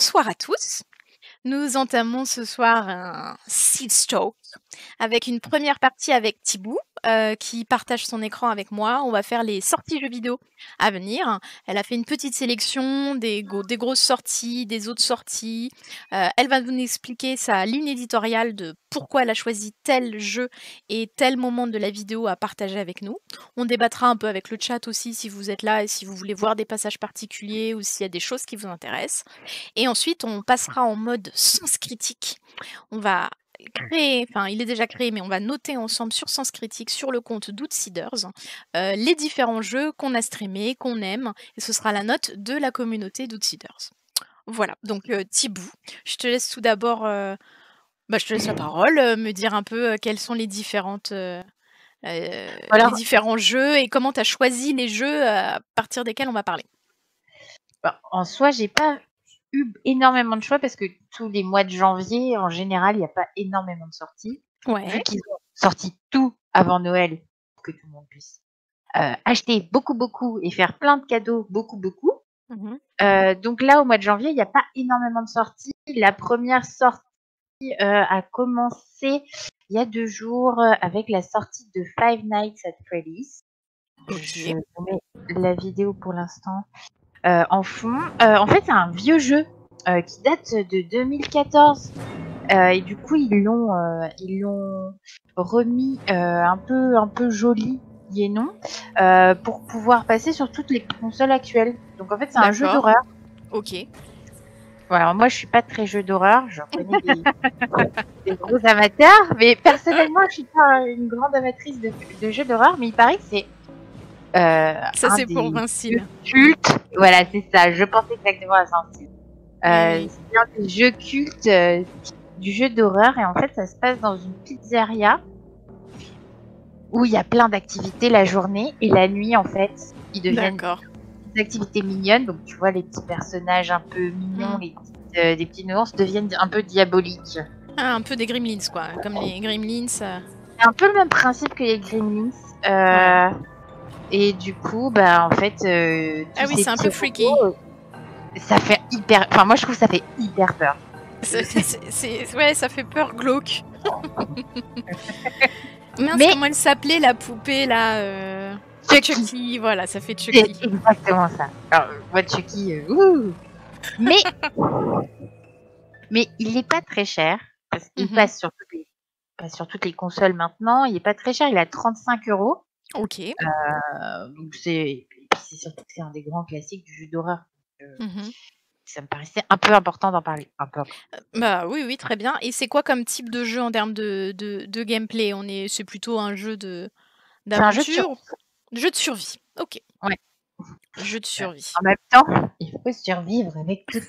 Bonsoir à tous. Nous entamons ce soir un Seeds Talk avec une première partie avec Tibou qui partage son écran avec moi. On va faire les sorties jeux vidéo à venir. Elle a fait une petite sélection des grosses sorties, des autres sorties. Elle va nous expliquer sa ligne éditoriale de pourquoi elle a choisi tel jeu et tel moment de la vidéo à partager avec nous. On débattra un peu avec le chat aussi si vous êtes là et si vous voulez voir des passages particuliers ou s'il y a des choses qui vous intéressent. Et ensuite, on passera en mode sens critique. On va créer, enfin il est déjà créé, mais on va noter ensemble sur Sens Critique, sur le compte d'Outsiders, les différents jeux qu'on a streamés, qu'on aime, et ce sera la note de la communauté d'Outsiders. Voilà, donc Thibou, je te laisse tout d'abord, je te laisse la parole, me dire un peu quels sont les différentes les différents jeux et comment tu as choisi les jeux à partir desquels on va parler. Bon, en soi, j'ai pas eu énormément de choix parce que tous les mois de janvier, en général, il n'y a pas énormément de sorties. Ouais. Vu qu'ils ont sorti tout avant Noël, pour que tout le monde puisse acheter beaucoup et faire plein de cadeaux beaucoup. Mm-hmm. Donc là, au mois de janvier, il n'y a pas énormément de sorties. La première sortie a commencé il y a 2 jours avec la sortie de Five Nights at Freddy's. Okay. Je vous mets la vidéo pour l'instant. En fond, en fait c'est un vieux jeu qui date de 2014 et du coup ils l'ont remis un peu joli et non pour pouvoir passer sur toutes les consoles actuelles. Donc en fait c'est un jeu d'horreur. Ok. Voilà, moi je suis pas très jeu d'horreur, j'en connais des gros amateurs, mais personnellement je suis pas une grande amatrice de jeux d'horreur, mais il paraît que c'est ça c'est pour Vincent. Culte, voilà c'est ça. Je pense exactement à Vincent. C'est un des jeux cultes du jeu d'horreur et en fait ça se passe dans une pizzeria où il y a plein d'activités la journée et la nuit en fait ils deviennent des activités mignonnes. Donc tu vois les petits personnages un peu mignons, des petites nuances deviennent un peu diaboliques. Ah, un peu des Gremlins quoi, comme les Gremlins. C'est un peu le même principe que les Gremlins. Ouais. Et du coup, bah en fait, ah oui, c'est un peu freaky. Ça fait hyper. Enfin, moi je trouve que ça fait hyper peur. Ouais, ça fait peur glauque. Mais comment elle s'appelait la poupée là Chucky. Voilà, ça fait Chucky. C'est exactement ça. Alors, moi Chucky. Mais il n'est pas très cher parce qu'il passe sur toutes les consoles maintenant. Il n'est pas très cher. Il a 35 €. Ok. Donc c'est surtout que c'est un des grands classiques du jeu d'horreur. Ça me paraissait un peu important d'en parler. Oui, très bien. Et c'est quoi comme type de jeu en termes de gameplay? C'est plutôt un jeu d'aventure, jeu de survie. Ok. Ouais. Jeu de survie. En même temps, il faut survivre avec tous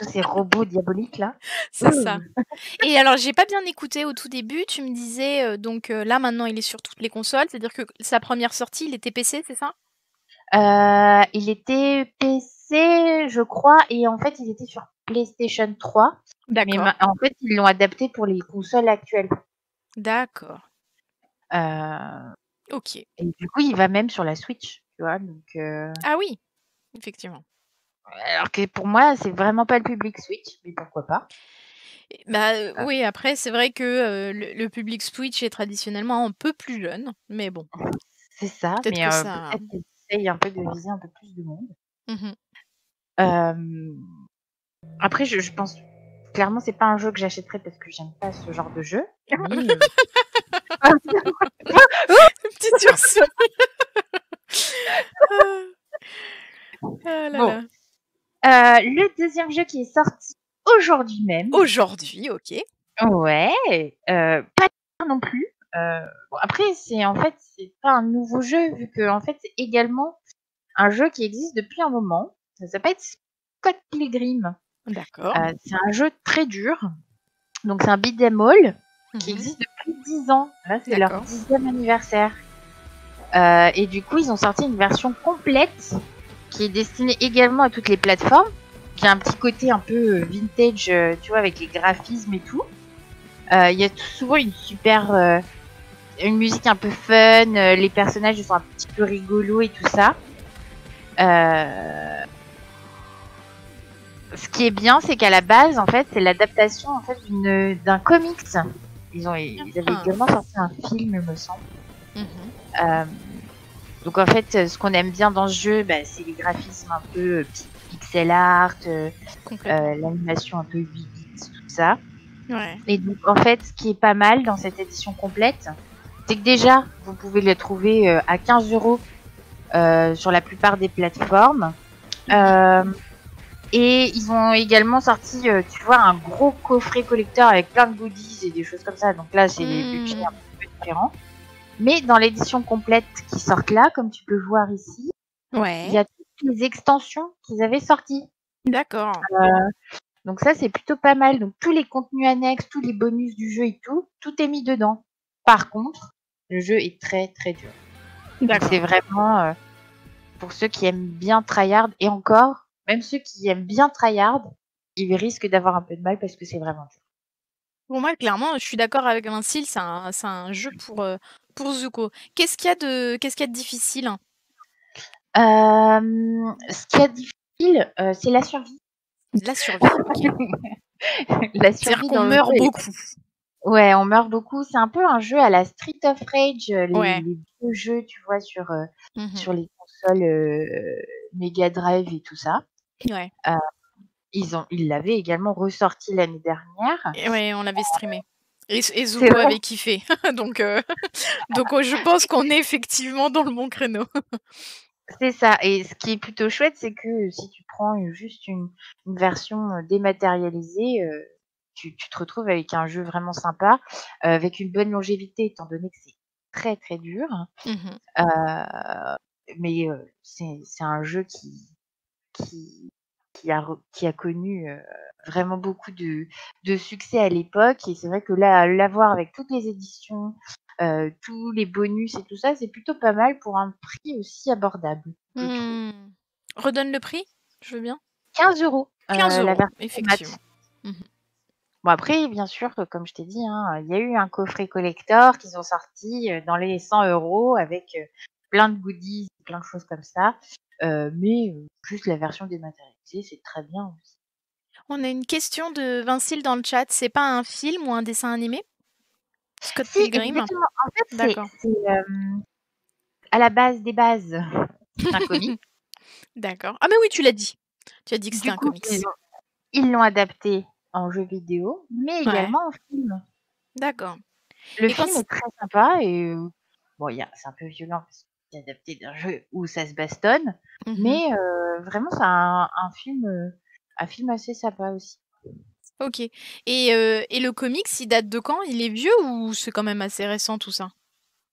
ces robots diaboliques là. C'est ça. Et alors, j'ai pas bien écouté au tout début. Tu me disais là maintenant, il est sur toutes les consoles. C'est-à-dire que sa première sortie, il était PC, c'est ça? Il était PC, je crois, et en fait, il était sur PlayStation 3. D'accord. Mais en fait, ils l'ont adapté pour les consoles actuelles. D'accord. Ok. Et du coup, il va même sur la Switch. Donc, Ah oui, effectivement. Alors que pour moi, c'est vraiment pas le public Switch, mais pourquoi pas? Oui, après, c'est vrai que le public Switch est traditionnellement un peu plus jeune, mais bon. C'est ça, peut-être que ça essaye un peu de viser un peu plus de monde. Après, je pense clairement, c'est pas un jeu que j'achèterais parce que j'aime pas ce genre de jeu. Petite sursaut. Le deuxième jeu qui est sorti aujourd'hui même. Aujourd'hui, ok. Ouais, pas non plus. Après, c'est pas un nouveau jeu vu que en fait c'est également un jeu qui existe depuis un moment. Ça s'appelle Scott Pilgrim. D'accord. C'est un jeu très dur. Donc c'est un beat'em all qui existe depuis 10 ans. Là, c'est leur 10e anniversaire. Et du coup, ils ont sorti une version complète qui est destinée également à toutes les plateformes, qui a un petit côté un peu vintage, tu vois, avec les graphismes et tout. Il y a souvent une musique un peu fun, les personnages sont un petit peu rigolos et tout ça. ce qui est bien, c'est qu'à la base, en fait, c'est l'adaptation en fait, d'un comics. Ils avaient également sorti un film, il me semble. Donc en fait, ce qu'on aime bien dans ce jeu, bah, c'est les graphismes un peu pixel art, l'animation un peu 8 bits, tout ça. Ouais. Et donc en fait, ce qui est pas mal dans cette édition complète, c'est que déjà, vous pouvez le trouver à 15 € sur la plupart des plateformes. Et ils ont également sorti, tu vois, un gros coffret collector avec plein de goodies et des choses comme ça. Donc là, c'est des budgets un peu différents. Mais dans l'édition complète qui sort là, comme tu peux voir ici, il y a toutes les extensions qu'ils avaient sorties. D'accord. Donc ça, c'est plutôt pas mal. Donc tous les contenus annexes, tous les bonus du jeu et tout, tout est mis dedans. Par contre, le jeu est très très dur. D'accord. C'est vraiment pour ceux qui aiment bien tryhard, et encore, même ceux qui aiment bien tryhard, ils risquent d'avoir un peu de mal parce que c'est vraiment dur. Pour moi, clairement, je suis d'accord avec Vincile, c'est un jeu pour Zuko. Qu'est-ce qu'il y a de, difficile? Ce qu'il y a de difficile, c'est la survie. La survie. La survie, on meurt beaucoup. Ouais, on meurt beaucoup. C'est un peu un jeu à la Street of Rage, les vieux jeux, tu vois, sur, sur les consoles Mega Drive et tout ça. Ouais. Ils l'avaient également ressorti l'année dernière. Et ouais, on l'avait streamé. Et Zuko avait kiffé. Donc je pense qu'on est effectivement dans le bon créneau. C'est ça. Et ce qui est plutôt chouette, c'est que si tu prends juste une version dématérialisée, tu te retrouves avec un jeu vraiment sympa, avec une bonne longévité, étant donné que c'est très très dur. Mais c'est un jeu qui a connu vraiment beaucoup de succès à l'époque. Et c'est vrai que là, l'avoir avec toutes les éditions, tous les bonus et tout ça, c'est plutôt pas mal pour un prix aussi abordable. Redonne le prix, je veux bien. 15 €. 15 €, effectivement. Bon, après, bien sûr, comme je t'ai dit, il y a eu un coffret collector qu'ils ont sorti dans les 100 € avec plein de goodies, plein de choses comme ça. Mais juste la version dématérialisée, c'est très bien aussi. On a une question de Vincile dans le chat. C'est pas un film ou un dessin animé? Scott Pilgrim. Exactement. En fait, c'est à la base des bases. C'est un comic. D'accord. Ah mais oui, tu l'as dit. Tu as dit que c'était un comic. Ils l'ont adapté en jeu vidéo, mais également en film. D'accord. Le film est très sympa et bon, c'est un peu violent parce que c'est adapté d'un jeu où ça se bastonne, mais vraiment c'est un film assez sympa aussi. Ok. Et le comics, il date de quand? Il est vieux ou c'est quand même assez récent tout ça?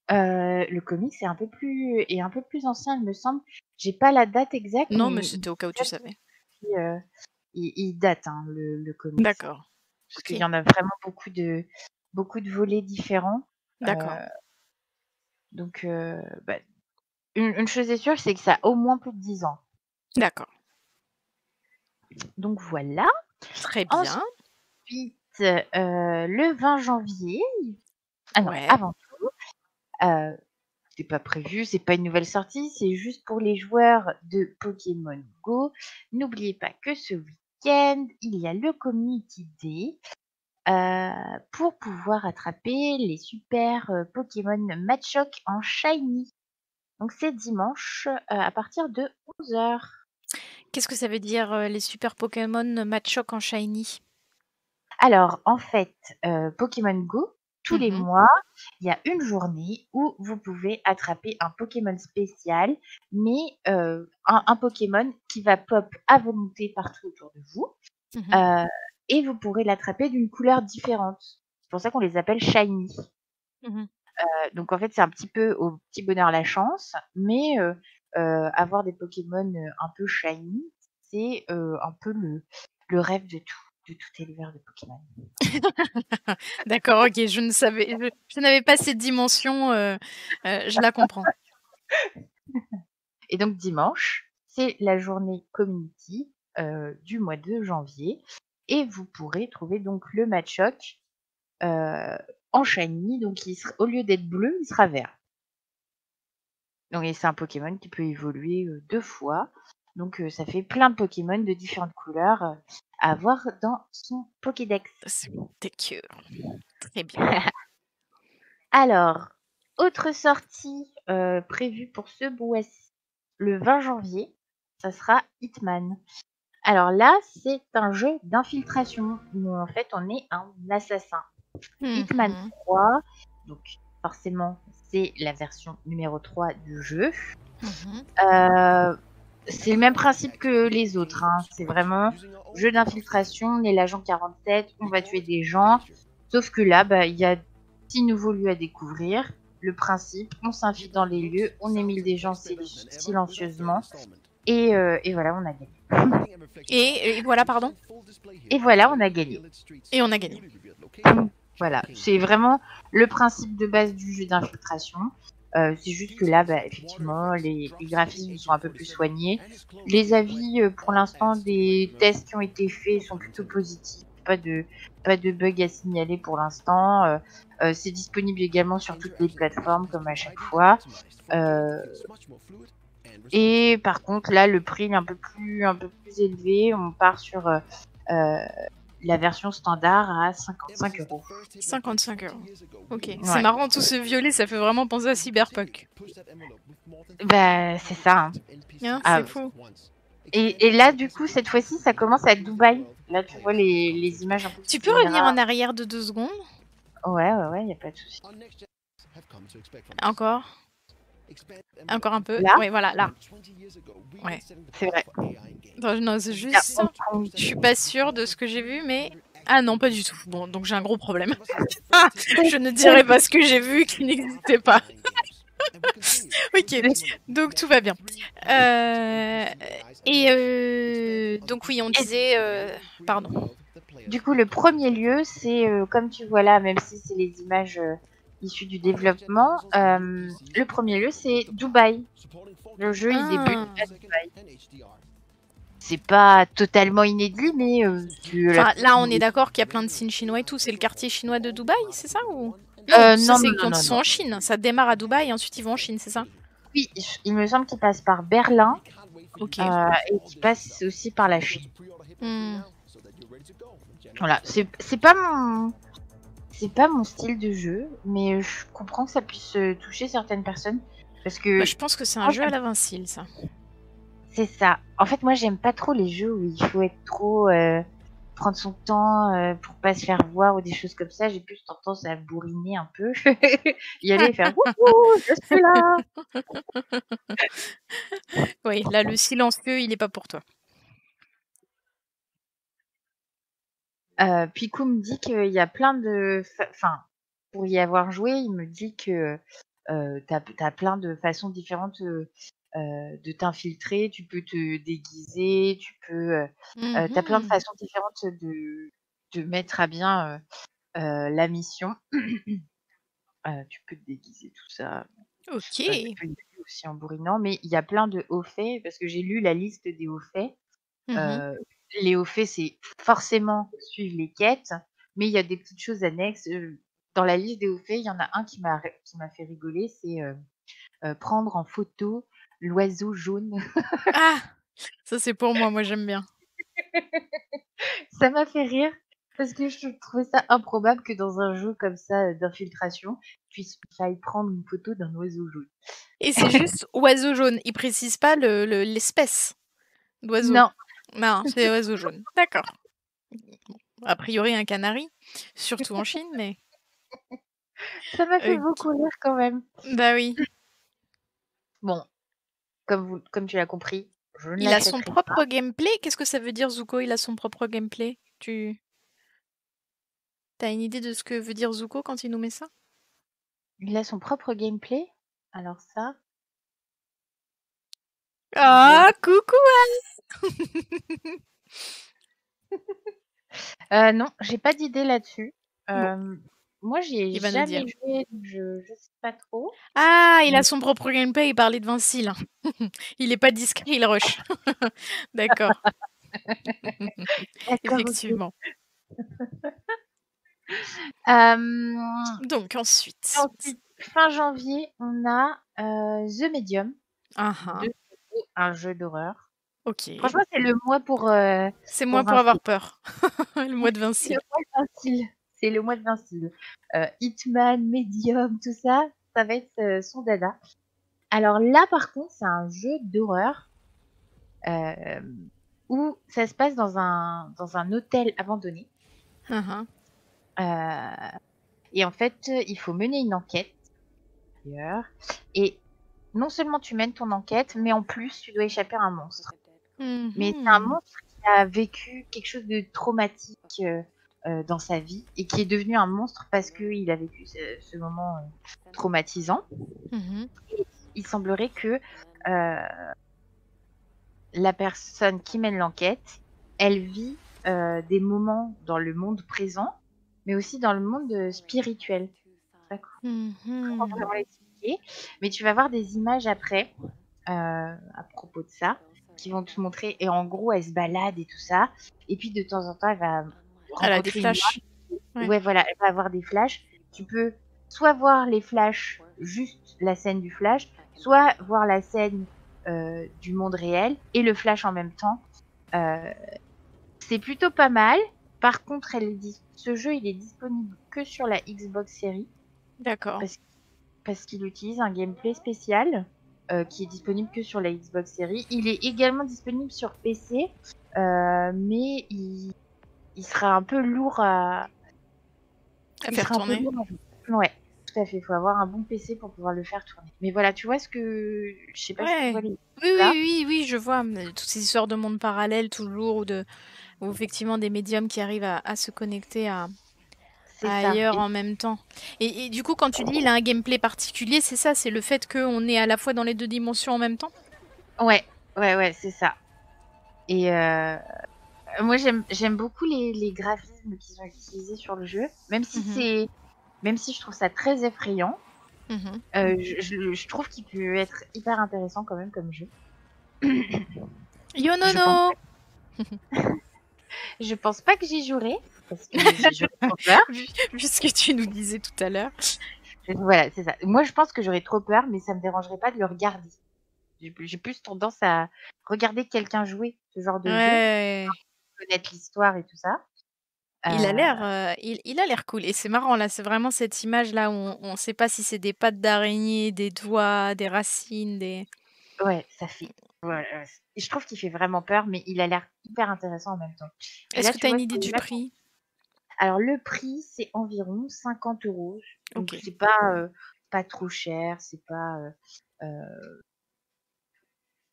Le comics est un peu plus ancien, il me semble. J'ai pas la date exacte. Non, mais c'était au cas où tu savais. Il date, le comics. D'accord. Parce qu'il y en a vraiment beaucoup de volets différents. D'accord. Donc, une chose est sûre, c'est que ça a au moins plus de 10 ans. D'accord. Donc, voilà. Très bien. Ensuite, le 20 janvier... Ah non, avant tout. C'est pas prévu, c'est pas une nouvelle sortie, c'est juste pour les joueurs de Pokémon Go. N'oubliez pas que ce week-end, il y a le Community Day pour pouvoir attraper les super Pokémon Machoke en Shiny. Donc c'est dimanche à partir de 11 h. Qu'est-ce que ça veut dire les super Pokémon Machoke en Shiny? Alors en fait, Pokémon Go, tous les mois, il y a une journée où vous pouvez attraper un Pokémon spécial, mais un Pokémon qui va pop à volonté partout autour de vous. Et vous pourrez l'attraper d'une couleur différente. C'est pour ça qu'on les appelle Shiny. Donc en fait, c'est un petit peu au petit bonheur la chance, mais avoir des Pokémon un peu Shiny, c'est un peu le rêve de tout. De tout éleveur de Pokémon. D'accord, ok, je n'avais pas cette dimension, je la comprends. Et donc dimanche, c'est la journée community du mois de janvier, et vous pourrez trouver donc le Machoke en shiny, donc au lieu d'être bleu, il sera vert. Donc c'est un Pokémon qui peut évoluer 2 fois. Donc ça fait plein de Pokémon de différentes couleurs à avoir dans son Pokédex. C'est cute. Très bien. Alors, autre sortie prévue pour ce mois-ci, le 20 janvier, ça sera Hitman. Alors là, c'est un jeu d'infiltration où en fait on est un assassin. Hitman 3, donc forcément c'est la version numéro 3 du jeu. C'est le même principe que les autres, hein. C'est vraiment jeu d'infiltration, on est l'agent 47, on va tuer des gens. Sauf que là, bah, y a 6 nouveaux lieux à découvrir. Le principe, on s'infiltre dans les lieux, on émile des gens silencieusement. Et voilà, on a gagné. Et voilà, pardon. Et voilà, on a gagné. Et on a gagné. Voilà, c'est vraiment le principe de base du jeu d'infiltration. C'est juste que là, bah, effectivement, les graphismes sont un peu plus soignés. Les avis, pour l'instant, des tests qui ont été faits sont plutôt positifs. Pas de bugs à signaler pour l'instant. C'est disponible également sur toutes les plateformes, comme à chaque fois. Et par contre, là, le prix est un peu plus élevé. On part sur la version standard à 55 €. 55 €. Ok. Ouais. C'est marrant, tout ce violet, ça fait vraiment penser à Cyberpunk. Bah, c'est ça. Hein. Yeah, c'est fou. Et là, du coup, cette fois-ci, ça commence à Dubaï. Là, tu vois les images. Un peu tu peux revenir en arrière de 2 secondes? Ouais, y a pas de souci. Encore un peu. Là oui, voilà, là. Ouais, c'est vrai. Non, c'est juste ça. Je suis pas sûre de ce que j'ai vu, mais... Ah non, pas du tout. Bon, donc j'ai un gros problème. Je ne dirai pas ce que j'ai vu qui n'existait pas. Ok, donc tout va bien. Donc oui, on disait... Pardon. Du coup, le premier lieu, c'est, comme tu vois là, même si c'est les images... issu du développement, le premier lieu c'est Dubaï. Le jeu il débute à Dubaï. C'est pas totalement inédit, mais... Enfin, là on est d'accord qu'il y a plein de signes chinois et tout, c'est le quartier chinois de Dubaï, c'est ça ou... Non, c'est quand ils sont en Chine, ça démarre à Dubaï et ensuite ils vont en Chine, c'est ça? Oui, il me semble qu'ils passent par Berlin, et qu'ils passent aussi par la Chine. Voilà, c'est pas mon style de jeu, mais je comprends que ça puisse toucher certaines personnes, parce que... Bah, je pense que c'est un jeu à la Vincile, ça. C'est ça. En fait, moi, j'aime pas trop les jeux où il faut être trop... prendre son temps pour pas se faire voir ou des choses comme ça. J'ai plus tendance à bourriner un peu. Y aller et faire « Wouhou, je suis là !» Oui, là, le silencieux, il est pas pour toi. Pikou me dit qu'il y a plein de... Enfin, pour y avoir joué, il me dit que t'as plein de façons différentes de t'infiltrer. Tu peux te déguiser, tu peux... t'as plein de façons différentes de mettre à bien la mission. Tu peux te déguiser, tout ça. Ok. Tu peux te déguiser aussi en bourrinant, mais il y a plein de hauts faits, parce que j'ai lu la liste des hauts faits. Les hauts faits, c'est forcément suivre les quêtes, mais il y a des petites choses annexes. Dans la liste des hauts faits, il y en a un qui m'a fait rigoler, c'est prendre en photo l'oiseau jaune. Ah, ça c'est pour moi j'aime bien. Ça m'a fait rire, parce que je trouvais ça improbable que dans un jeu comme ça d'infiltration, tu ailles prendre une photo d'un oiseau jaune. Et c'est juste oiseau jaune, il précise pas l'espèce d'oiseau. Non, c'est oiseau jaune. D'accord. A priori, un canari, surtout en Chine, mais... Ça m'a fait beaucoup rire quand même. Bah oui. Bon, comme tu l'as compris, il a son propre gameplay. Qu'est-ce que ça veut dire, Zuko? Il a son propre gameplay. T'as une idée de ce que veut dire Zuko quand il nous met ça? Il a son propre gameplay. Alors ça... Ah, coucou Anne. Non, j'ai pas d'idée là-dessus. Moi, j'ai jamais joué, donc je sais pas trop. Ah, il a son propre gameplay, il parlait de Vincile. Il est pas discret, il rush. D'accord. Effectivement. Donc, ensuite, fin janvier, on a The Medium. Un jeu d'horreur. Ok. Franchement, c'est le mois pour... c'est le mois pour avoir peur. Le mois de Vinci. C'est le mois de Vinci. Hitman, Medium, tout ça, ça va être son dada. Alors là, par contre, c'est un jeu d'horreur où ça se passe dans un hôtel abandonné. Uh-huh. Et en fait, il faut mener une enquête. Et non seulement tu mènes ton enquête, mais en plus, tu dois échapper à un monstre. Mm-hmm. Mais c'est un monstre qui a vécu quelque chose de traumatique dans sa vie et qui est devenu un monstre parce qu'il a vécu ce moment traumatisant. Mm-hmm. Et il semblerait que la personne qui mène l'enquête, elle vit des moments dans le monde présent, mais aussi dans le monde spirituel. D'accord. Comment l'expliquer ? Mais tu vas voir des images après à propos de ça qui vont te montrer, et en gros elle se balade et tout ça, et puis de temps en temps elle va des flashs. Ouais, voilà, elle va avoir des flashs. Tu peux soit voir les flashs, juste la scène du flash, soit voir la scène du monde réel et le flash en même temps. C'est plutôt pas mal. Par contre, ce jeu, il est disponible que sur la Xbox Series. D'accord. Parce qu'il utilise un gameplay spécial qui est disponible que sur la Xbox Series. Il est également disponible sur PC, mais il sera un peu lourd à faire tourner. Ouais, tout à fait. Il faut avoir un bon PC pour pouvoir le faire tourner. Mais voilà, tu vois ce que... Je sais pas si tu vois les... Oui, je vois. Toutes ces histoires de monde parallèle, toujours, ou effectivement des médiums qui arrivent à se connecter ailleurs en même temps. Et du coup, quand tu dis il a un gameplay particulier, c'est ça, c'est le fait qu'on est à la fois dans les deux dimensions en même temps. Ouais, c'est ça. Et moi, j'aime beaucoup les graphismes qu'ils ont utilisés sur le jeu, même si je trouve ça très effrayant. Mm-hmm. Je trouve qu'il peut être hyper intéressant quand même comme jeu. Yo Nono. Je pense pas que j'y jouerai. Parce que j'aurais trop peur. Vu ce que tu nous disais tout à l'heure. Voilà, c'est ça. Moi, je pense que j'aurais trop peur, mais ça me dérangerait pas de le regarder. J'ai plus tendance à regarder quelqu'un jouer ce genre de jeu, connaître l'histoire et tout ça. Il a l'air cool. Et c'est marrant, là, c'est vraiment cette image-là où on ne sait pas si c'est des pattes d'araignée, des doigts, des racines, des... Ouais, ça fait... Voilà. Je trouve qu'il fait vraiment peur, mais il a l'air hyper intéressant en même temps. Est-ce que tu as une idée du prix ? Alors, le prix, c'est environ 50 €. Donc, c'est pas trop cher, c'est pas...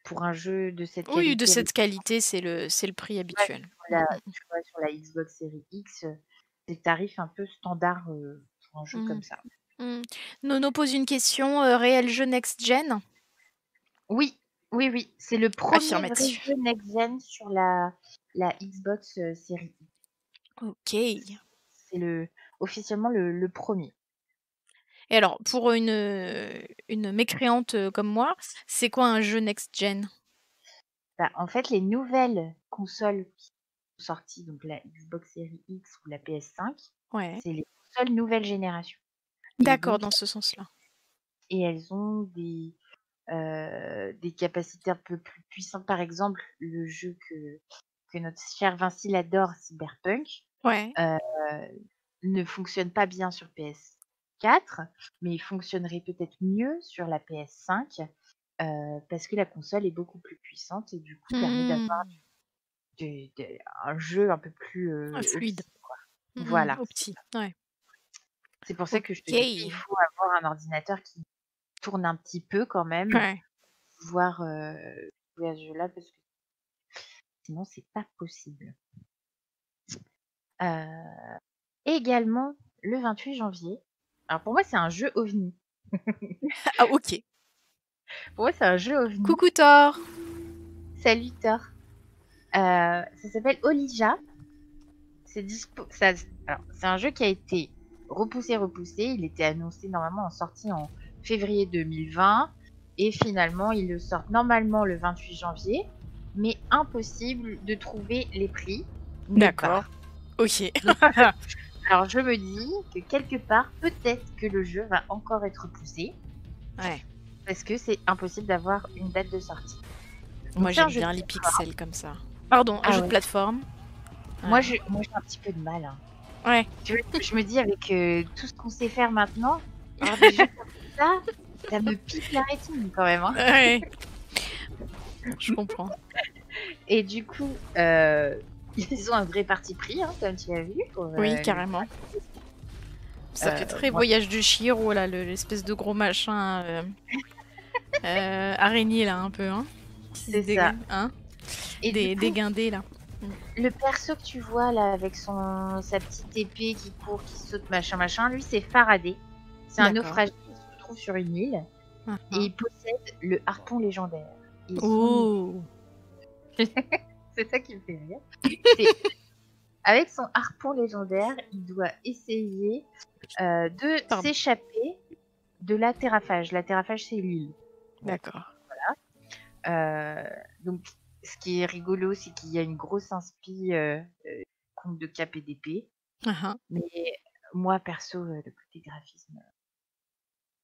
Pour un jeu de cette qualité... Oui, de cette qualité, c'est le prix habituel. Tu vois, sur la Xbox Series X, des tarifs un peu standards pour un jeu comme ça. Mmh. Nono pose une question, réel jeu next-gen ? Oui. C'est le premier jeu next-gen sur la Xbox Series X. Ok. C'est officiellement le premier. Et alors, pour une mécréante comme moi, c'est quoi un jeu next-gen ? En fait, les nouvelles consoles qui sont sorties, donc la Xbox Series X ou la PS5, c'est les consoles nouvelle génération. D'accord, dans ce sens-là. Et elles ont des capacités un peu plus puissantes. Par exemple, le jeu que notre cher Vinci adore, Cyberpunk, ne fonctionne pas bien sur PS4, mais il fonctionnerait peut-être mieux sur la PS5 parce que la console est beaucoup plus puissante et du coup permet d'avoir un jeu un peu plus fluide. Voilà. C'est pour ça que je te dis qu'il faut avoir un ordinateur qui tourne un petit peu quand même pour pouvoir jouer à ce jeu-là, parce que sinon c'est pas possible. Également le 28 janvier. Alors pour moi, c'est un jeu ovni. Ah, ok. Pour moi, c'est un jeu ovni. Coucou Thor. Salut Thor. Ça s'appelle Olija. C'est un jeu qui a été repoussé. Il était annoncé normalement en sortie en février 2020. Et finalement, ils le sortent normalement le 28 janvier. Mais impossible de trouver les prix. D'accord. Ok. Alors, je me dis que quelque part, peut-être que le jeu va encore être poussé. Parce que c'est impossible d'avoir une date de sortie. Moi j'aime bien les pixels comme ça. Pardon, un jeu de plateforme. Moi j'ai un petit peu de mal. Hein. Ouais. Je me dis avec tout ce qu'on sait faire maintenant, alors des jeux comme ça, ça me pique la rétine quand même. Hein. Ouais. Je comprends. Et du coup, ils ont un vrai parti pris, hein, comme tu l'as vu. Pour, oui, carrément. Ça fait très voyage de Chihiro, là, l'espèce de gros machin araignée, là, un peu. Hein. C'est ça. Hein, et déguindé, là. Le perso que tu vois, là, avec sa petite épée qui court, qui saute, machin, machin, lui, c'est Faraday. C'est un naufragé qui se trouve sur une île. Et il possède le harpon légendaire. Et oh son... C'est ça qui me fait rire. Avec son harpon légendaire, il doit essayer de s'échapper de la terrafage. La terrafage, c'est l'île. D'accord. Voilà. Donc, ce qui est rigolo, c'est qu'il y a une grosse inspi compte de Cap et d'épée. Mais moi, perso, le côté graphisme,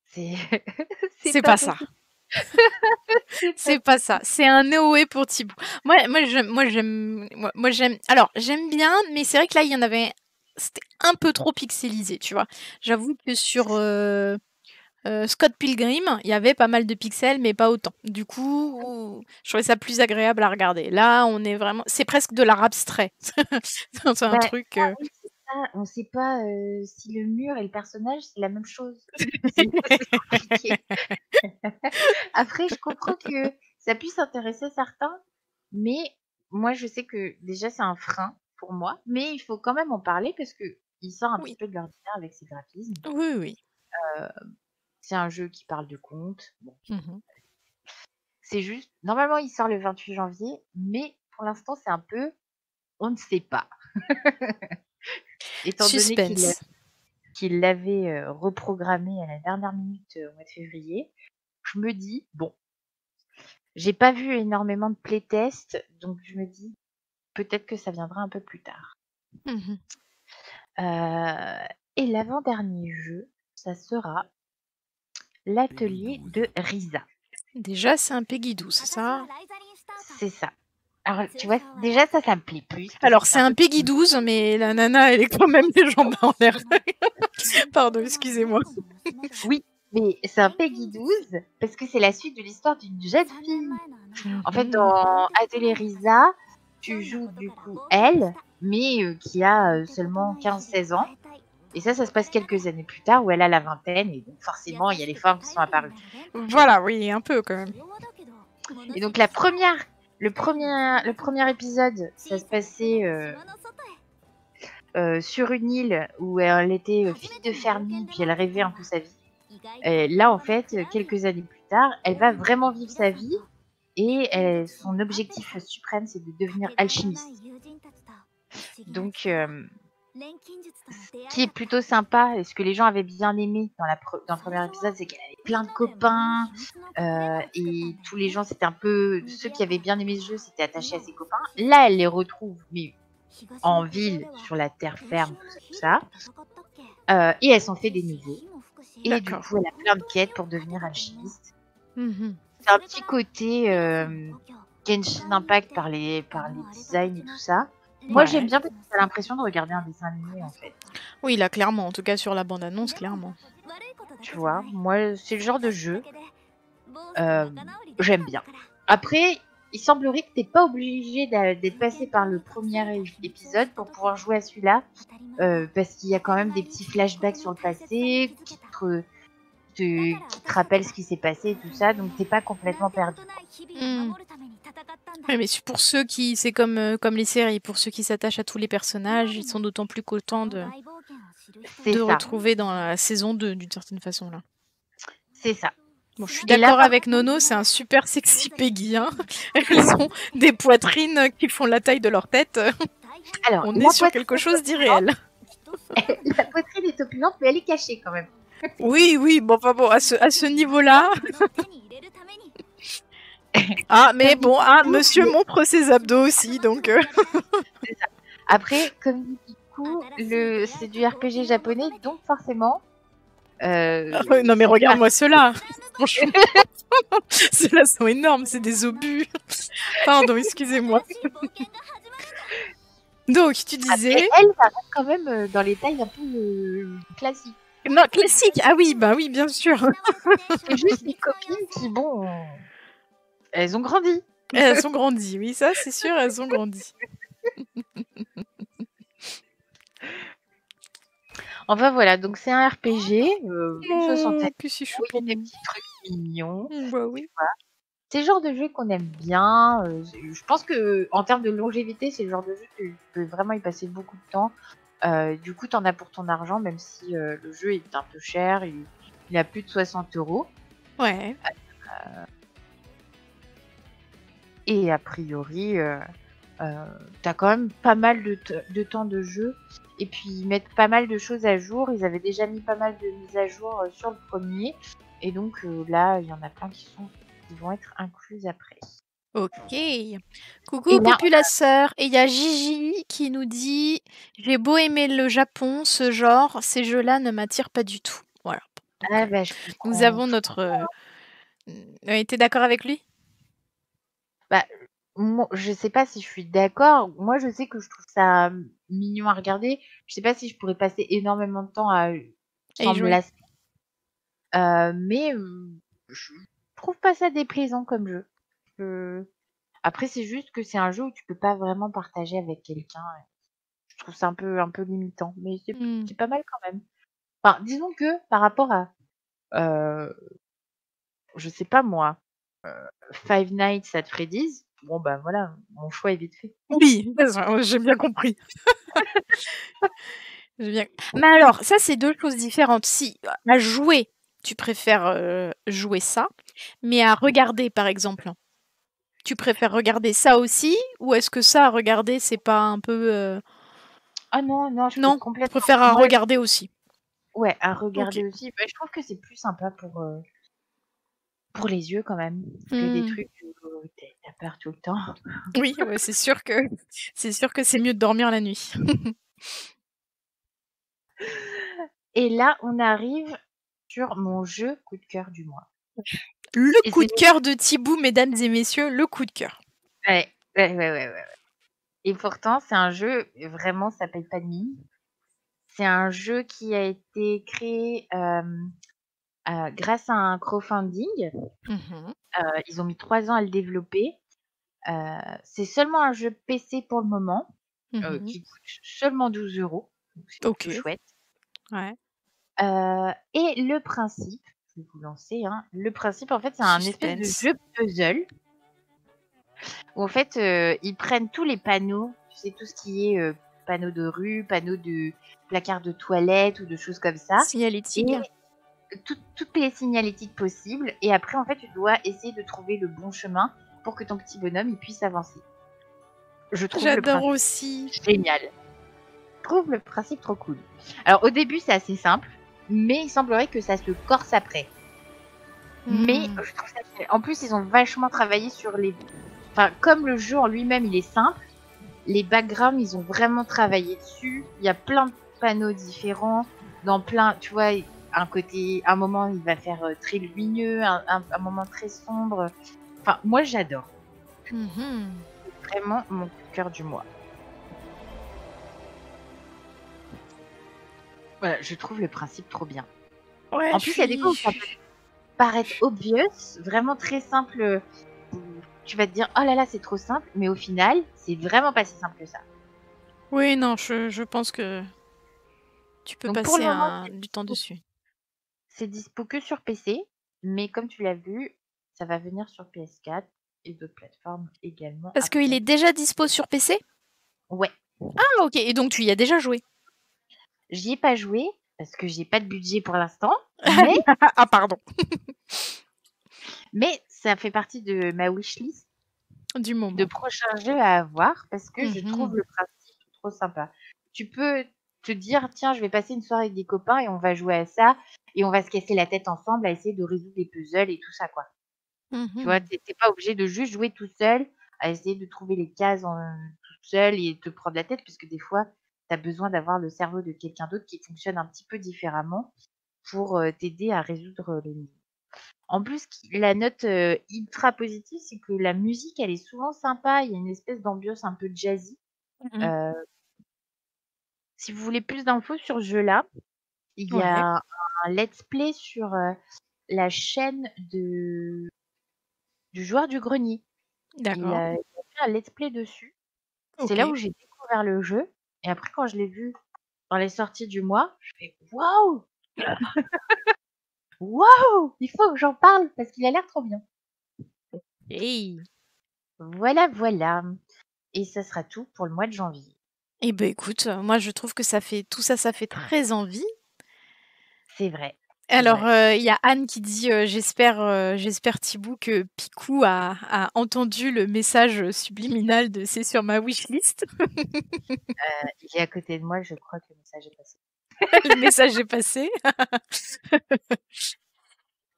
c'est... c'est pas ça. C'est pas ça, c'est un Noé pour Thibaut. Moi j'aime. Alors j'aime bien, mais c'est vrai que là il y en avait, c'était un peu trop pixelisé, tu vois. J'avoue que sur Scott Pilgrim, il y avait pas mal de pixels, mais pas autant. Du coup, je trouvais ça plus agréable à regarder. Là, on est vraiment, c'est presque de l'art abstrait. C'est un truc. On sait pas si le mur et le personnage c'est la même chose. Après, je comprends que ça puisse intéresser certains, mais moi je sais que déjà c'est un frein pour moi, mais il faut quand même en parler parce que il sort un petit peu de l'ordinaire avec ses graphismes. Oui, oui. C'est un jeu qui parle de contes. Bon. C'est juste, normalement il sort le 28 janvier, mais pour l'instant c'est un peu, on ne sait pas. Étant donné qu'il l'avait reprogrammé à la dernière minute au mois de février, je me dis, bon, j'ai pas vu énormément de playtests, donc je me dis, peut-être que ça viendra un peu plus tard. Et l'avant-dernier jeu, ça sera l'atelier de Risa. Déjà, c'est un Pegi 12, c'est ça? C'est ça. Alors, tu vois, déjà, ça me plaît plus. Alors, c'est un Pegi 12, mais la nana, elle est quand même des jambes en l'air. Pardon, excusez-moi. Oui, mais c'est un Pegi 12 parce que c'est la suite de l'histoire d'une jeune fille. En fait, dans Atelier Risa, tu joues du coup elle, mais qui a seulement 15-16 ans. Et ça se passe quelques années plus tard où elle a la vingtaine et donc forcément, il y a les formes qui sont apparues. Voilà, oui, un peu quand même. Et donc, Le premier épisode, ça se passait sur une île où elle était fille de fermier, puis elle rêvait un peu sa vie. Et là, en fait, quelques années plus tard, elle va vraiment vivre sa vie et son objectif suprême, c'est de devenir alchimiste. Donc, ce qui est plutôt sympa et ce que les gens avaient bien aimé dans le premier épisode, c'est qu'elle avait plein de copains et tous les gens, c'était un peu... Ceux qui avaient bien aimé ce jeu s'étaient attachés à ses copains. Là, elle les retrouve mais en ville, sur la terre ferme, tout ça. Et elle s'en fait des nouveaux. Et du coup, elle a plein de quêtes pour devenir alchimiste. C'est un petit côté Genshin Impact par les designs et tout ça. Moi j'aime bien parce que j'ai l'impression de regarder un dessin animé en fait. Oui, là clairement, en tout cas sur la bande-annonce, clairement. Tu vois, moi c'est le genre de jeu, j'aime bien. Après, il semblerait que t'es pas obligé d'être passé par le premier épisode pour pouvoir jouer à celui-là, parce qu'il y a quand même des petits flashbacks sur le passé qui te rappelle ce qui s'est passé et tout ça, donc t'es pas complètement perdu. Ouais, mais pour ceux qui, c'est comme les séries, pour ceux qui s'attachent à tous les personnages, ils sont d'autant plus contents de retrouver dans la saison 2 d'une certaine façon là. C'est ça. Bon, je suis d'accord avec Nono, c'est un super sexy Peggy. Hein. Elles ont des poitrines qui font la taille de leur tête. Alors, on est sur quelque chose d'irréel. La poitrine est opulente, mais elle est cachée quand même. Oui, oui, bon, enfin bon, à ce niveau-là. Ah, mais bon, hein, monsieur montre ses abdos aussi, donc. C'est ça. Après, comme dit Pikou, c'est du RPG japonais, donc forcément. Non, mais regarde-moi cela. Franchement. Ceux-là sont énormes, c'est des obus. Pardon, excusez-moi. Donc, tu disais... Après, elle, ça reste quand même dans les tailles un peu classiques. Non, classique. Ah oui, bah oui, bien sûr. C'est juste des copines qui, bon... Elles ont grandi. Elles ont grandi, oui, ça, c'est sûr, elles ont grandi. Enfin, voilà, donc c'est un RPG. Plus si chou. Il y a des petits trucs mignons. Bah oui. Voilà. C'est le genre de jeu qu'on aime bien. Je pense que en termes de longévité, c'est le genre de jeu que tu peux vraiment y passer beaucoup de temps. Du coup, t'en as pour ton argent, même si le jeu est un peu cher. Il a plus de 60 €. Ouais. Et a priori, t'as quand même pas mal de temps de jeu. Et puis, ils mettent pas mal de choses à jour. Ils avaient déjà mis pas mal de mises à jour sur le premier. Et donc, là, il y en a plein qui vont être incluses après. Ok. Coucou, Populasseur. Et il y a Gigi qui nous dit « J'ai beau aimer le Japon, ce genre, ces jeux-là ne m'attirent pas du tout. » Voilà. Donc, ah bah, nous avons notre... t'es d'accord avec lui? Bah, moi, je sais pas si je suis d'accord. Moi, je sais que je trouve ça mignon à regarder. Je sais pas si je pourrais passer énormément de temps à sans me lasser. Mais je trouve pas ça déplaisant comme jeu. Après, c'est juste que c'est un jeu où tu peux pas vraiment partager avec quelqu'un. Je trouve ça un peu limitant, mais c'est pas mal quand même. Enfin, disons que par rapport à, je sais pas moi, Five Nights at Freddy's, bon bah voilà, mon choix est vite fait. Oui, j'ai bien compris. Mais alors, ça c'est deux choses différentes. Si à jouer, tu préfères jouer ça, mais à regarder par exemple, tu préfères regarder ça aussi, ou est-ce que ça à regarder c'est pas un peu... Ah non, non, je préfère à regarder aussi. Ouais, à regarder aussi. Bah, je trouve que c'est plus sympa pour les yeux quand même, parce que des trucs t'as peur tout le temps. Oui, ouais, c'est sûr que c'est mieux de dormir la nuit. Et là, on arrive sur mon jeu coup de cœur du mois. Le coup de cœur de Tibou, mesdames et messieurs, le coup de cœur. Ouais. Et pourtant, c'est un jeu, vraiment, ça paye pas de mine. C'est un jeu qui a été créé grâce à un crowdfunding. Ils ont mis 3 ans à le développer. C'est seulement un jeu PC pour le moment, qui coûte seulement 12 €. C'est chouette. Ouais. Et le principe, je vais vous lancer, le principe en fait c'est un espèce de jeu puzzle où en fait ils prennent tous les panneaux, tu sais, tout ce qui est panneaux de rue, panneaux de placard de toilette ou de choses comme ça. Signalétique. Et toutes les signalétiques possibles, et après en fait tu dois essayer de trouver le bon chemin pour que ton petit bonhomme il puisse avancer. Je trouve le principe génial. Je trouve le principe trop cool. Alors au début c'est assez simple, mais il semblerait que ça se corse après. Mais je trouve ça... En plus ils ont vachement travaillé sur les... Enfin, comme le jeu en lui-même il est simple, les backgrounds ils ont vraiment travaillé dessus. Il y a plein de panneaux différents, dans plein... Tu vois, un côté... Un moment il va faire très lumineux, un moment très sombre. Enfin, moi j'adore. C'est vraiment mon coup de cœur du mois. Voilà, je trouve le principe trop bien. Ouais, en plus, il y a des coups où ça peut paraître obvious, vraiment très simple. Tu vas te dire, oh là là, c'est trop simple, mais au final, c'est vraiment pas si simple que ça. Oui, non, je pense que tu peux passer du temps dessus. C'est dispo que sur PC, mais comme tu l'as vu, ça va venir sur PS4 et d'autres plateformes également. Parce qu'il est déjà dispo sur PC? Ouais. Ah, ok, et donc tu y as déjà joué? J'y ai pas joué, parce que j'ai pas de budget pour l'instant. Mais... ah, pardon. Mais ça fait partie de ma wishlist. Du moment. De prochains jeux à avoir, parce que je trouve le principe trop sympa. Tu peux te dire, tiens, je vais passer une soirée avec des copains et on va jouer à ça, et on va se casser la tête ensemble à essayer de résoudre des puzzles et tout ça, quoi. Tu vois, t'es pas obligé de juste jouer tout seul, à essayer de trouver les cases tout seul et te prendre la tête, parce que des fois... T'as besoin d'avoir le cerveau de quelqu'un d'autre qui fonctionne un petit peu différemment pour t'aider à résoudre les... En plus, la note ultra positive, c'est que la musique, elle est souvent sympa. Il y a une espèce d'ambiance un peu jazzy. Mm-hmm. Si vous voulez plus d'infos sur ce jeu-là, il y a un let's play sur la chaîne du Joueur du Grenier. D'accord. Il y a un let's play dessus. Okay. C'est là où j'ai découvert le jeu. Et après, quand je l'ai vu dans les sorties du mois, je fais « Waouh !» Waouh, il faut que j'en parle parce qu'il a l'air trop bien. Hey. Voilà, voilà. Et ça sera tout pour le mois de janvier. Eh ben écoute, moi je trouve que ça fait très envie. C'est vrai. Alors, y a Anne qui dit « J'espère, Tibou, que Pikou a entendu le message subliminal de « C'est sur ma wishlist ». Il est à côté de moi, je crois que le message est passé. Le message est passé.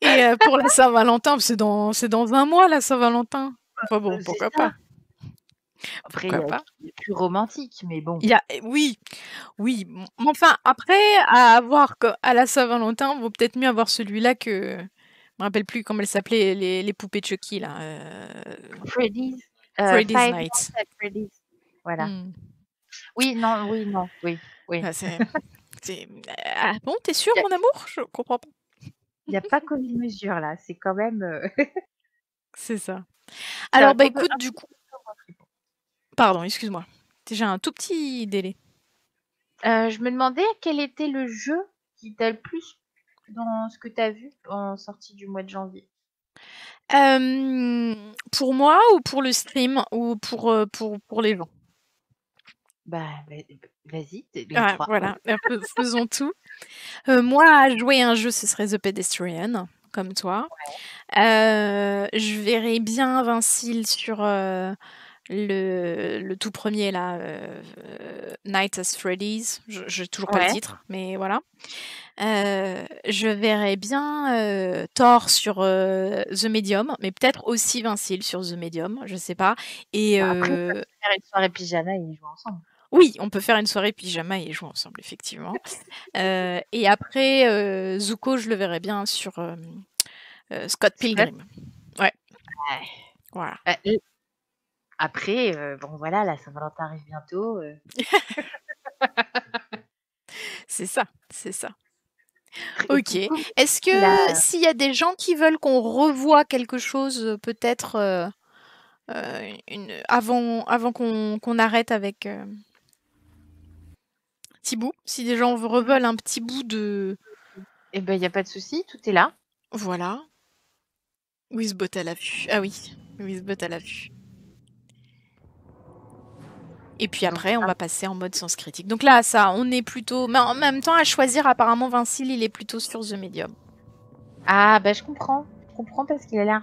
Et pour la Saint-Valentin, c'est dans un mois la Saint-Valentin. Enfin bon, pourquoi pas. Après, il y a plus romantique, mais bon. Oui. Enfin, après, à la Saint-Valentin, on vaut peut-être mieux avoir celui-là que... Je me rappelle plus comment elle s'appelait, les poupées de Chucky, là. Freddy's Five Nights at Freddy's. Voilà. Mm. Oui. Ah, ah bon, t'es sûre, mon amour? Je comprends pas. Il n'y a pas comme une mesure, là. C'est quand même... C'est ça. Alors, bah écoute, du coup... Pardon, excuse-moi. J'ai un tout petit délai. Je me demandais quel était le jeu qui t'a le plus dans ce que t'as vu en sortie du mois de janvier. Pour moi ou pour le stream ou pour les gens? Bah vas-y. Voilà, faisons tout. Moi, à jouer à un jeu, ce serait The Pedestrian, comme toi. Ouais. Je verrais bien Vincile sur le tout premier, là, Night as Freddy's. Je n'ai toujours pas le titre, mais voilà. Je verrais bien Thor sur The Medium, mais peut-être aussi Vincile sur The Medium, je ne sais pas. Et, après, on peut faire une soirée pyjama et ils jouent ensemble. Oui, on peut faire une soirée pyjama et jouer ensemble, effectivement. Et après, Zuko, je le verrais bien sur Scott Pilgrim. Ouais. Voilà. Après, bon voilà, la Saint-Valentin arrive bientôt. C'est ça. Ok. Est-ce que s'il y a des gens qui veulent qu'on revoie quelque chose, peut-être avant qu'on arrête avec... Tibou, si des gens reveulent un petit bout de... Eh ben, il n'y a pas de souci, tout est là. Voilà. Wizbot à la vue. Ah oui, Wizbot à la vue. Et puis après, on va passer en mode sens critique. Donc là, ça, on est plutôt... Mais en même temps, à choisir, apparemment, Vincile, il est plutôt sur The Medium. Ah, bah, je comprends. Je comprends parce qu'il a l'air...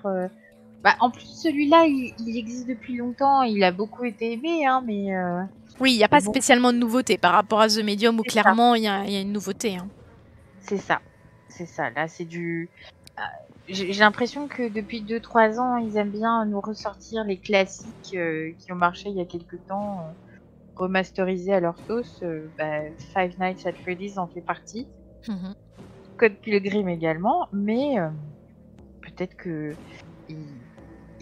Bah, en plus, celui-là, il existe depuis longtemps. Il a beaucoup été aimé, hein, mais... Oui, il n'y a pas spécialement de nouveauté par rapport à The Medium où clairement il y a une nouveauté. Hein. C'est ça. Là, c'est du... J'ai l'impression que depuis 2-3 ans, ils aiment bien nous ressortir les classiques qui ont marché il y a quelques temps, remasterisés à leur sauce. Five Nights at Freddy's en fait partie. Mm-hmm. Code Pilgrim également, mais peut-être que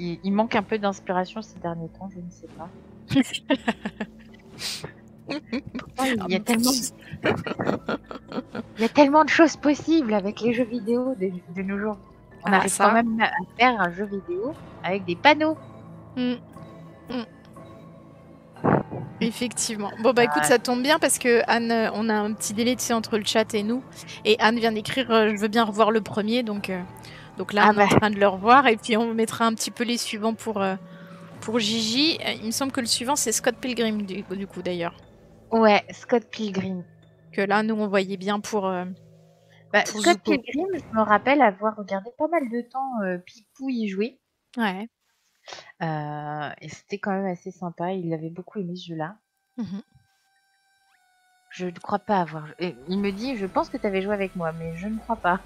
il manque un peu d'inspiration ces derniers temps, je ne sais pas. Il y a tellement de choses possibles avec les jeux vidéo de nos jours. On arrive quand même à faire un jeu vidéo avec des panneaux. Mm. Mm. Effectivement. Bon bah écoute, ça tombe bien parce que Anne, on a un petit délai entre le chat et nous. Et Anne vient d'écrire je veux bien revoir le premier, donc là on est en train de le revoir et puis on mettra un petit peu les suivants pour Gigi. Il me semble que le suivant c'est Scott Pilgrim du coup d'ailleurs. Ouais, Scott Pilgrim. Que là, nous, on voyait bien pour Scott Zuko. Pilgrim, je me rappelle avoir regardé pas mal de temps Pikou y jouer. Ouais. Et c'était quand même assez sympa. Il avait beaucoup aimé ce jeu-là. Mm-hmm. Je ne crois pas avoir... Il me dit, je pense que tu avais joué avec moi, mais je ne crois pas.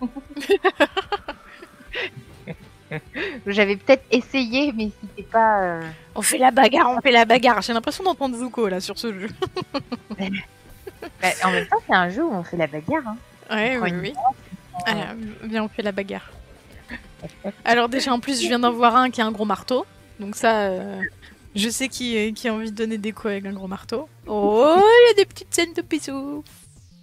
J'avais peut-être essayé, mais c'était pas... On fait la bagarre. J'ai l'impression d'entendre Zuko, là, sur ce jeu. En même temps, c'est un jeu où on fait la bagarre. Hein. Ouais, oui. Viens, on fait la bagarre. Alors déjà en plus je viens d'en voir un qui a un gros marteau, donc ça je sais qui a envie de donner des coups avec un gros marteau. Oh, il y a des petites scènes de bisous.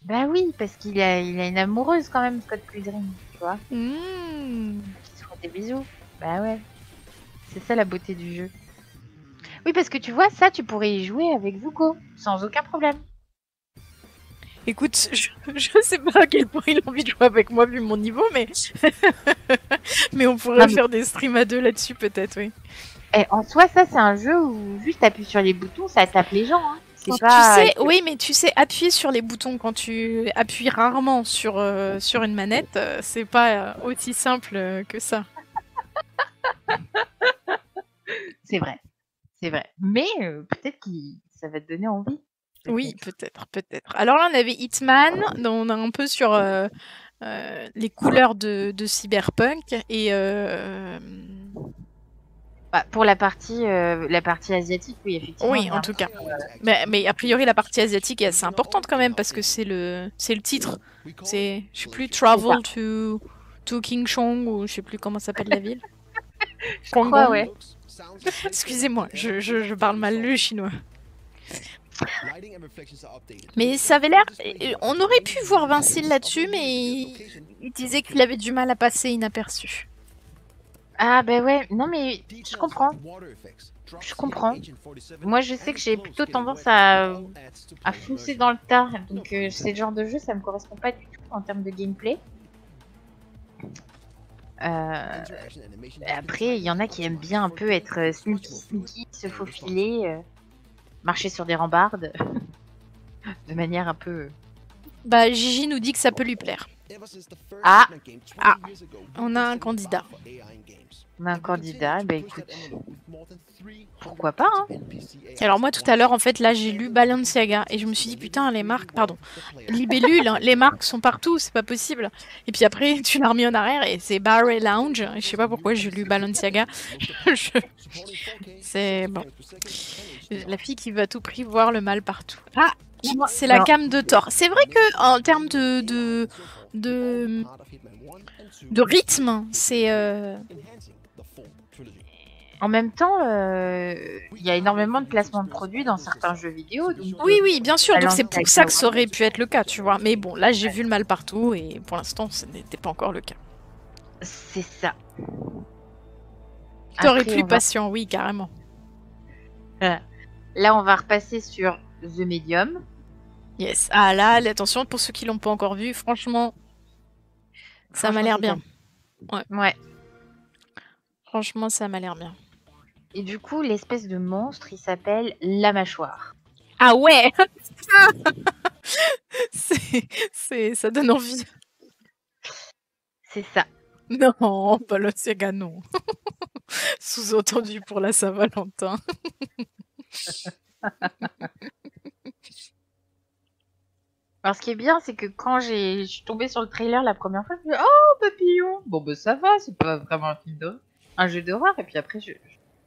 Bah oui, parce qu'il a une amoureuse quand même, Scott Pilgrim, tu vois. Mmh. Qui se font des bisous. Bah ouais, c'est ça la beauté du jeu. Oui, parce que tu vois, ça, tu pourrais y jouer avec Zuko, sans aucun problème. Écoute, je sais pas à quel point il a envie de jouer avec moi vu mon niveau, mais mais on pourrait faire des streams à deux là-dessus peut-être, oui. Et en soi, ça, c'est un jeu où juste t'appuies sur les boutons, ça tape les gens, hein. Pas... Tu sais, oui, mais tu sais, appuyer sur les boutons quand tu appuies rarement sur, sur une manette, c'est pas aussi simple que ça. C'est vrai, c'est vrai. Mais peut-être que ça va te donner envie. Oui, peut-être, peut-être. Alors là, on avait Hitman, on est un peu sur les couleurs de Cyberpunk et... Bah, pour la partie asiatique, oui, effectivement. Oui, en tout cas. Mais a priori, la partie asiatique est assez importante quand même, parce que c'est le titre. C'est, je sais plus, Travel to King Chong, ou je sais plus comment s'appelle la ville. Je crois, ouais. Excusez-moi, je parle mal le chinois. Mais ça avait l'air... On aurait pu voir Vincent là-dessus, mais il disait qu'il avait du mal à passer inaperçu. Ah bah ouais, non mais je comprends. Je comprends. Moi je sais que j'ai plutôt tendance à foncer dans le tas. Donc c'est le genre de jeu, ça me correspond pas du tout en termes de gameplay. Après il y en a qui aiment bien un peu être sneaky, se faufiler, marcher sur des rambardes. De manière un peu... Bah Gigi nous dit que ça peut lui plaire. Ah. Ah, on a un candidat. On a un candidat, bah écoute, pourquoi pas, hein. Alors moi tout à l'heure en fait là j'ai lu Balenciaga et je me suis dit putain les marques, pardon, Libellule, hein, les marques sont partout, c'est pas possible. Et puis après tu l'as remis en arrière et c'est Barrel Lounge, je sais pas pourquoi j'ai lu Balenciaga. C'est bon. La fille qui veut à tout prix voir le mal partout. Ah. C'est la cam de Thor. C'est vrai que en termes de rythme, c'est. En même temps, il y a énormément de placements de produits dans certains jeux vidéo. Donc oui, bien sûr. Donc c'est pour ça que ça aurait pu être le cas, tu vois. Mais bon, là j'ai vu le mal partout et pour l'instant, ce n'était pas encore le cas. C'est ça. T'aurais plus patient, oui, carrément. Voilà. Là, on va repasser sur The Medium. Yes. Ah là, attention, pour ceux qui l'ont pas encore vu, franchement, ça m'a l'air bien. Ouais. Ouais. Franchement, ça m'a l'air bien. Et du coup, l'espèce de monstre, il s'appelle la mâchoire. Ah ouais. Ça donne envie. C'est ça. Non, Balenciaga, non. Sous-entendu pour la Saint-Valentin. Alors ce qui est bien, c'est que quand je suis tombée sur le trailer la première fois, je me suis dit, oh papillon. Bon bah ça va, c'est pas vraiment un jeu d'horreur. Et puis après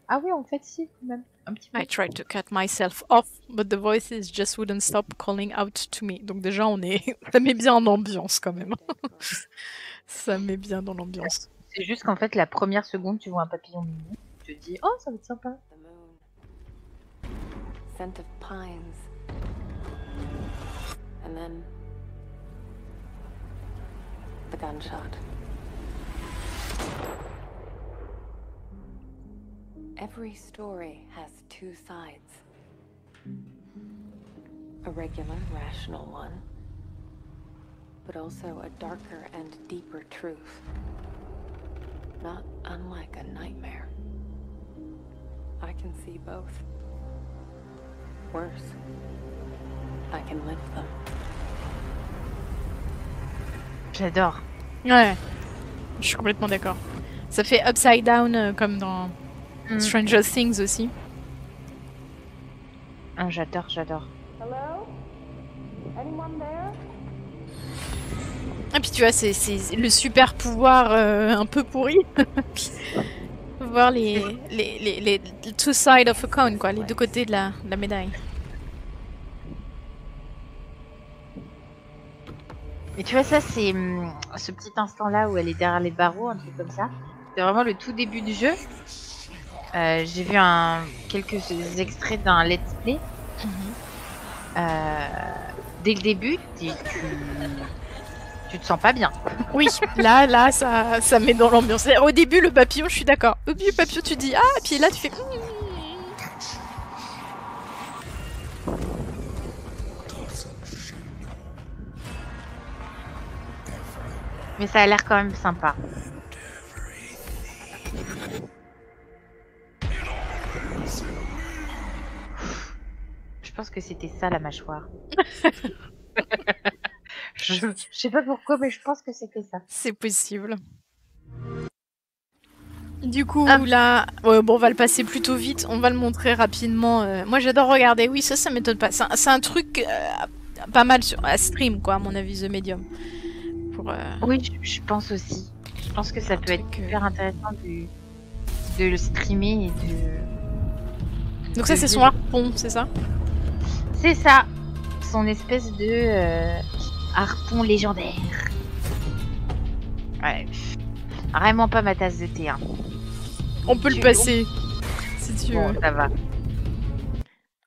ah oui en fait si quand même un petit peu. I tried to cut myself off, but the voices just wouldn't stop calling out to me. Donc déjà on est, ça met bien en ambiance quand même. Ça met bien dans l'ambiance. C'est juste qu'en fait la première seconde tu vois un papillon mignon, tu te dis oh ça va être sympa. Scent of pines. And then the gunshot. Every story has two sides. A regular, rational one, but also a darker and deeper truth. Not unlike a nightmare. I can see both. Worse. I can live them. J'adore. Ouais, je suis complètement d'accord. Ça fait upside down comme dans Stranger Things aussi. Ah, j'adore, j'adore. Et puis tu vois, c'est le super pouvoir un peu pourri. Voir les two sides of a coin, quoi, les deux côtés de la médaille. Et tu vois ça, c'est ce petit instant là où elle est derrière les barreaux, un truc comme ça. C'était vraiment le tout début du jeu. J'ai vu quelques extraits d'un let's play. Dès le début, tu te sens pas bien. Oui, là, ça met dans l'ambiance. Au début, le papillon, je suis d'accord. Au début, le papillon, tu dis ah, et puis là, tu fais. Mais ça a l'air quand même sympa. Je pense que c'était ça la mâchoire. Je sais pas pourquoi, mais je pense que c'était ça. C'est possible. Du coup, là, ouais, bon, on va le passer plutôt vite. On va le montrer rapidement. Moi, j'adore regarder. Oui, ça m'étonne pas. C'est un truc pas mal sur stream, quoi, à mon avis, The Medium. Oui, je pense aussi. Je pense que ça peut être super intéressant de le streamer et de... Donc ça, c'est son harpon, c'est ça? C'est ça. Son espèce de harpon légendaire. Ouais. Vraiment pas ma tasse de thé. Hein. On peut le passer, si tu veux. Bon, ça va.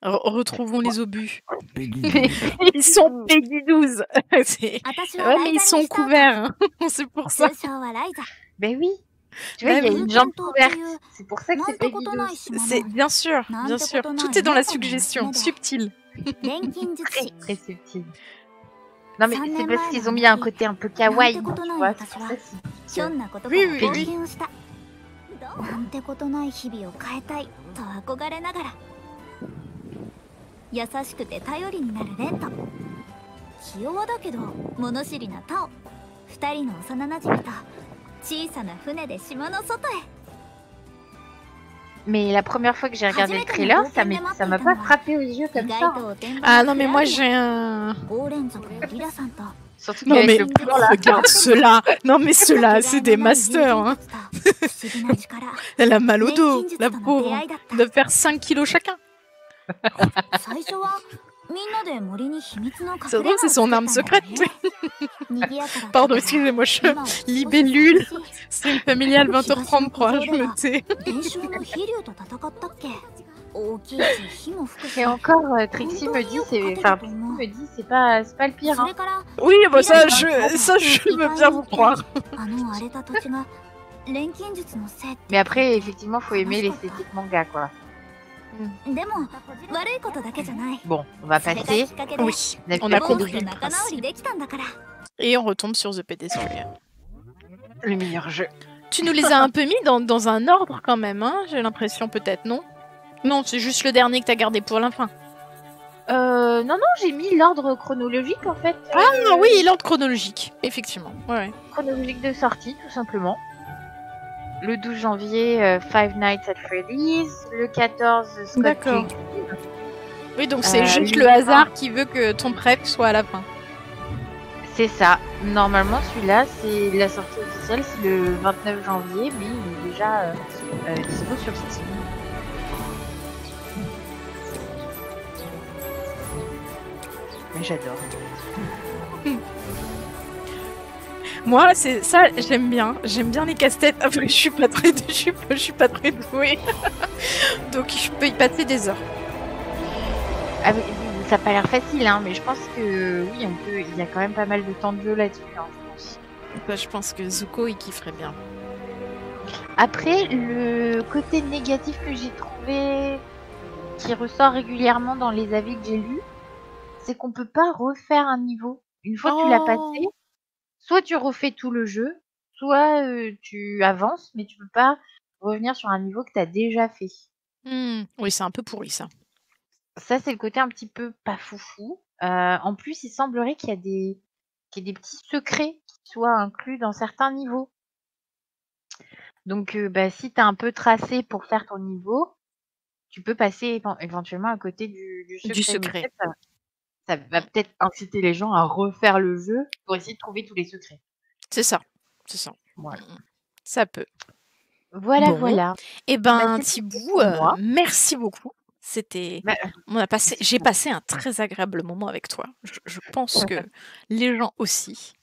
Retrouvons les obus. Ils sont Pegi 12. Ouais, mais ils sont couverts. Hein. C'est pour ça. Ben oui. Tu vois, il y a une jambe couverte. C'est pour ça que c'est Pegi 12. Bien sûr, bien sûr. Tout est dans la suggestion. Subtil. Très, très subtil. Non, mais c'est parce qu'ils ont mis un côté un peu kawaii. Tu vois, c'est pour ça que c'est subtil. Oui, oui, oui. Mais la première fois que j'ai regardé le trailer, ça m'a pas frappé aux yeux comme ça. Ah non, mais moi j'ai un... Surtout non, mais le plan, là. Regarde ceux-là. Non mais ceux-là, c'est des masters. Hein. Elle a mal au dos, la pauvre. Ils doivent faire 5 kilos chacun. C'est vrai que c'est son arme secrète. Pardon, excusez-moi, Libellule, stream familial 20h33, je me tais. Et encore, Trixie me dit, c'est pas le pire. Hein. Oui, bah ça, je veux bien vous croire. Mais après, effectivement, faut aimer l'esthétique manga, quoi. Bon, on va passer. Oui, on a compris le principe. Et on retombe sur The PDC. Le meilleur jeu. Tu nous les as un peu mis dans un ordre quand même, hein, j'ai l'impression, peut-être, non? Non, c'est juste le dernier que t'as gardé pour la fin. Non, j'ai mis l'ordre chronologique en fait. Ah non, oui, l'ordre chronologique, effectivement. Ouais. Chronologique de sortie, tout simplement. Le 12 janvier, Five Nights at Freddy's. Le 14, Scott Pilgrim. Oui, donc c'est juste le hasard qui veut que ton prep soit à la fin. C'est ça. Normalement, celui-là, c'est la sortie officielle, c'est le 29 janvier, mais il est déjà dispo sur Steam. Mais j'adore. Moi, c'est ça, j'aime bien. J'aime bien les casse-têtes. Après, je suis pas très douée. Donc, je peux y passer des heures. Ah, ça n'a pas l'air facile, hein, mais je pense que oui, on peut. Il y a quand même pas mal de temps de jeu là-dessus, hein, je pense. Bah, je pense que Zuko, il kifferait bien. Après, le côté négatif que j'ai trouvé, qui ressort régulièrement dans les avis que j'ai lus, c'est qu'on peut pas refaire un niveau. Une fois que tu l'as passé. Soit tu refais tout le jeu, soit tu avances, mais tu peux pas revenir sur un niveau que tu as déjà fait. Mmh. Oui, c'est un peu pourri, ça. Ça, c'est le côté un petit peu pas foufou. En plus, il semblerait qu'il y ait des petits secrets qui soient inclus dans certains niveaux. Donc, si tu as un peu tracé pour faire ton niveau, tu peux passer éventuellement à côté du secret. Du secret. Ça va peut-être inciter les gens à refaire le jeu pour essayer de trouver tous les secrets. C'est ça, c'est ça. Voilà. Ça peut. Voilà, bon. Voilà. Eh ben, Thibou, merci beaucoup. C'était, j'ai passé un très agréable moment avec toi. Je pense que les gens aussi.